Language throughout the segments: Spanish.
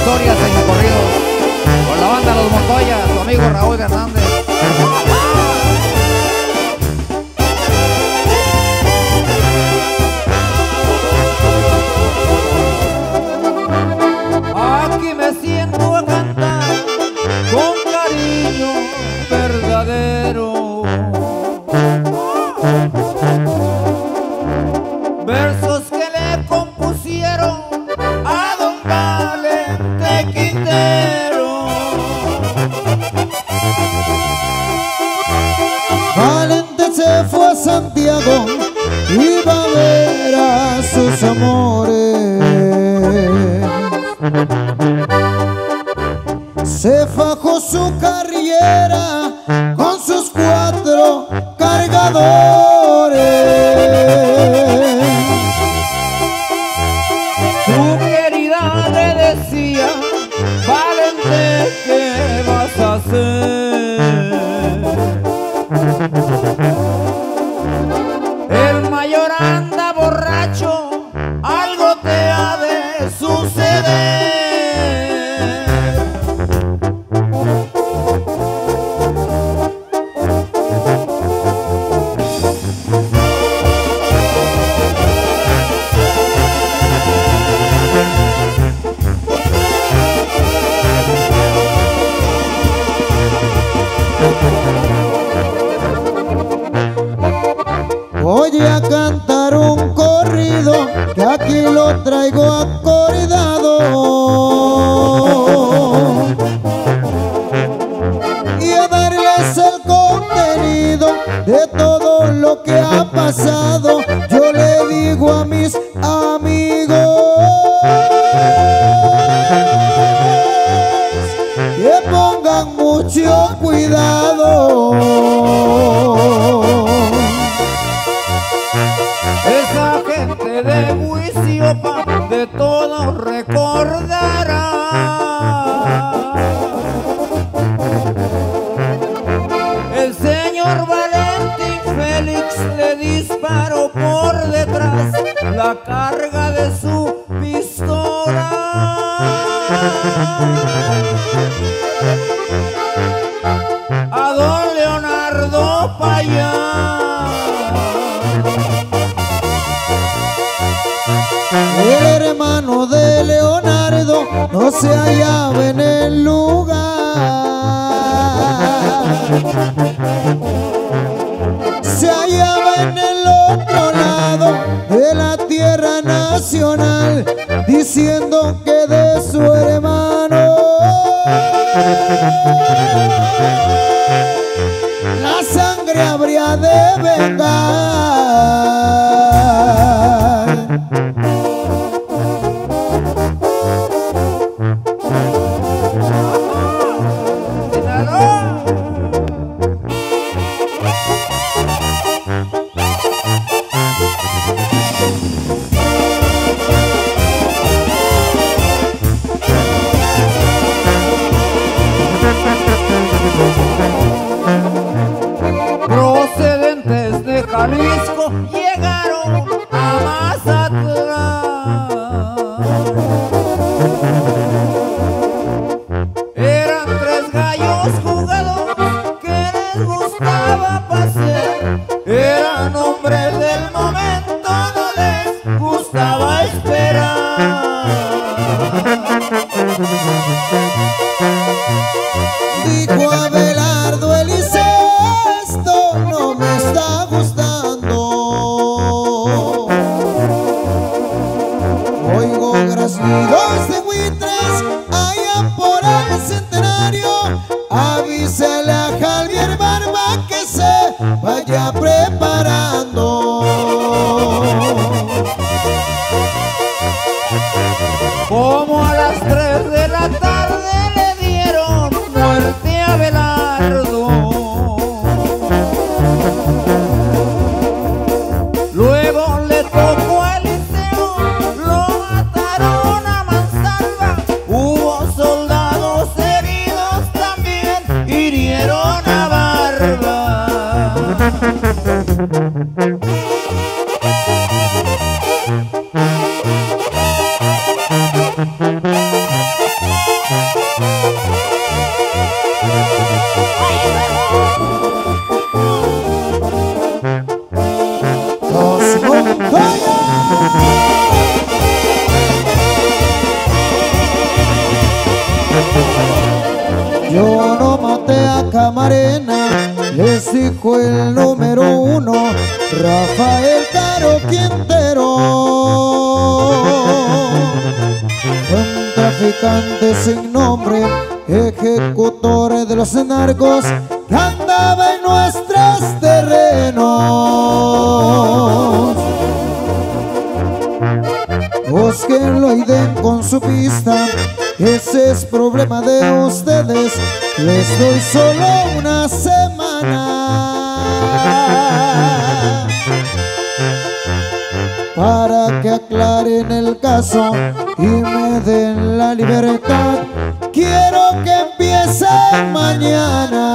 historias en corridos con la banda Los Montoya, tu amigo Raúl Hernández. Aquí me siento a cantar con cariño verdadero, versos que le compusieron a don Valente Quintero. Valente se fue a Santiago, iba a ver a sus amores. Se fajó su carriera con sus 4 cargadores. Su querida le decía: Valente, ¿qué vas a hacer? El mayor anda borracho, algo te ha de suceder. Voy a cantar un corrido que aquí lo traigo acordado, y a darles el contenido de todo lo que ha pasado. Yo le digo a mis amigos que pongan mucho cuidado. Esa gente de Huiciopa de todo recordará. El señor Valentín Félix le disparó por detrás la carga de su pistola. A don Leonardo Payán, el hermano de Leonardo, no se hallaba en el lugar. Se hallaba en el otro lado de la tierra nacional, diciendo que de su hermano la sangre habría de vengar. Yo no maté a Camarena, les dijo el número uno, Rafael Caro Quintero. Un traficante sin nombre, ejecutor de los narcos, andaba en nuestros terrenos. Búsquenlo y den con su pista, ese es problema de ustedes, les doy solo una semana para que aclaren el caso y me den la libertad. Quiero que empiecen mañana.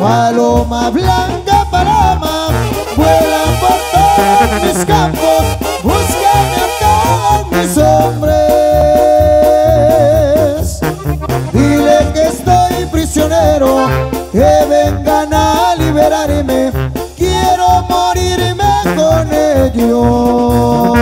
Paloma blanca, paloma, vuela por todos mis campos. Búscame a todos mis hombres, dile que estoy prisionero, que vengan a liberarme, quiero morirme con ellos.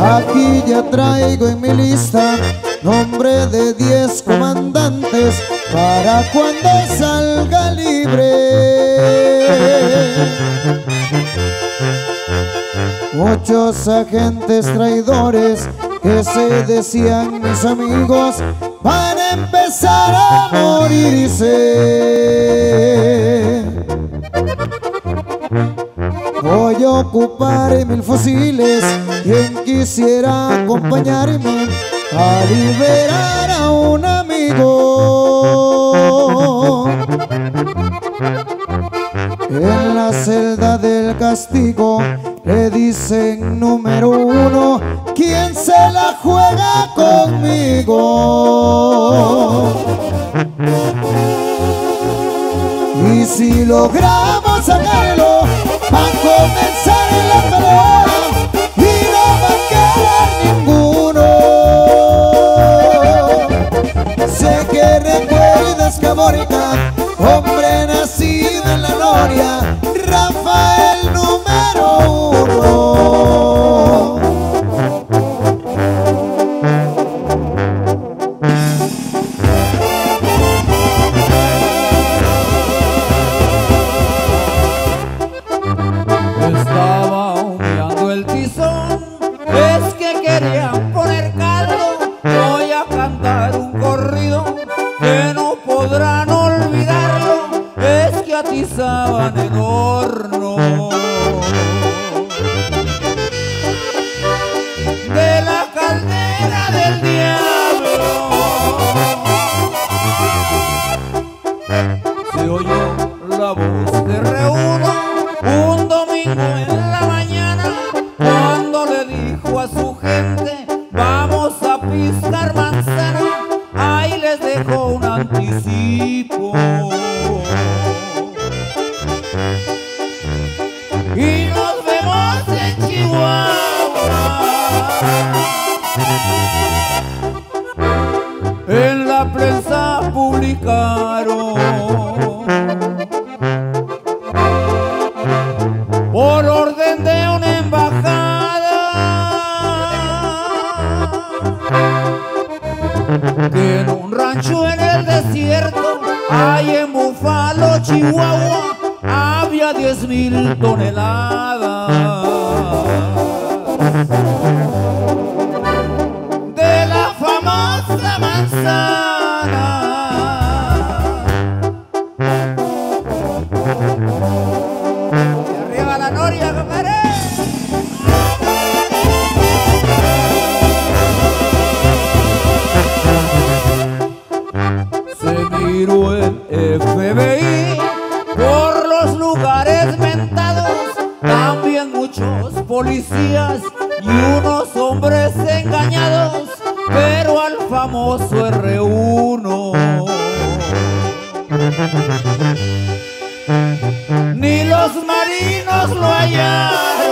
Aquí ya traigo en mi lista nombre de 10 comandantes para cuando salga libre. Muchos agentes traidores que se decían mis amigos van a empezar a morirse. Voy a ocupar 1000 fusiles, quien quisiera acompañarme a liberar a un amigo. En la celda del castigo le dicen número uno, ¿quién se la juega conmigo? Y si logramos sacarlo, va a comenzar la pelea y no va a quedar ninguno. Sé que recuerdas, Camorita, hombre nacido en la gloria, Rafael número uno. Y nos vemos en Chihuahua. En la prensa publicaron por orden de una embajada que en un rancho en el desierto hay en Búfalo, Chihuahua, 10,000 toneladas de la famosa manzana. Y arriba la noria, compadre. Se miró el FBI por los lugares mentados, también muchos policías y unos hombres famoso R1. Ni los marinos lo hallaron.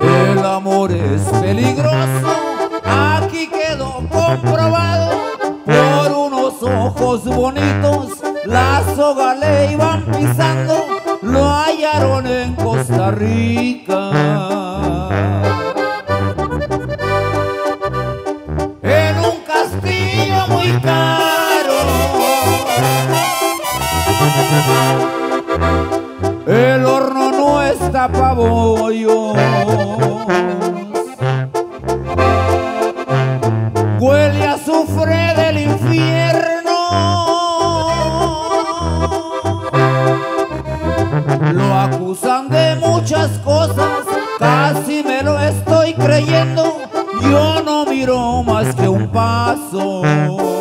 El amor es peligroso, aquí quedó comprobado. Por unos ojos bonitos la soga le iban pisando, lo hallaron en Costa Rica. En un castillo muy caro, el horno no está pa' bollos. Huele a azufre del infierno, lo acusan de muchas cosas, casi me lo estoy creyendo. Yo no miro más que un paso.